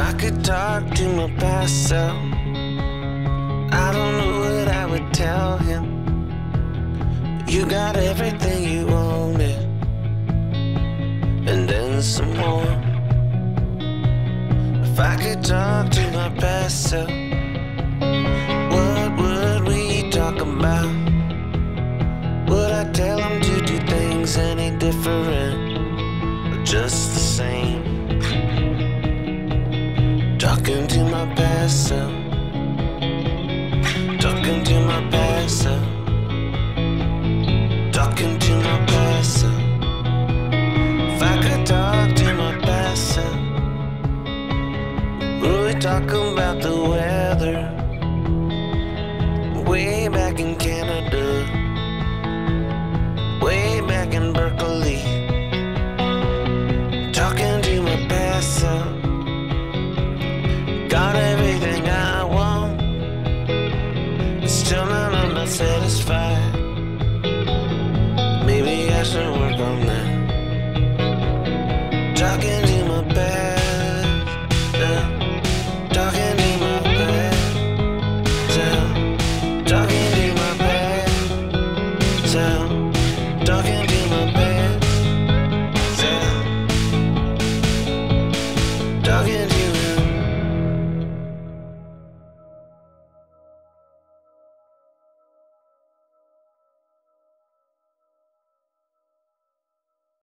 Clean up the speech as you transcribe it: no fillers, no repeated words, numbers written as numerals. If I could talk to my past self, I don't know what I would tell him. You got everything you wanted, and then some more. If I could talk to my past self, what would we talk about? Would I tell him to do things any different, or just the same? Talking to my past self, talking to my past self, talking to my past self. If I could talk to my past self, we were talking about the weather, way back in Canada, way back in Berkeley. Talking to my past self, got everything I want, but still now I'm not satisfied. Maybe I should work on that. Talking to my past self, talking to my past self, talking to my past self, talking to my past self, talking to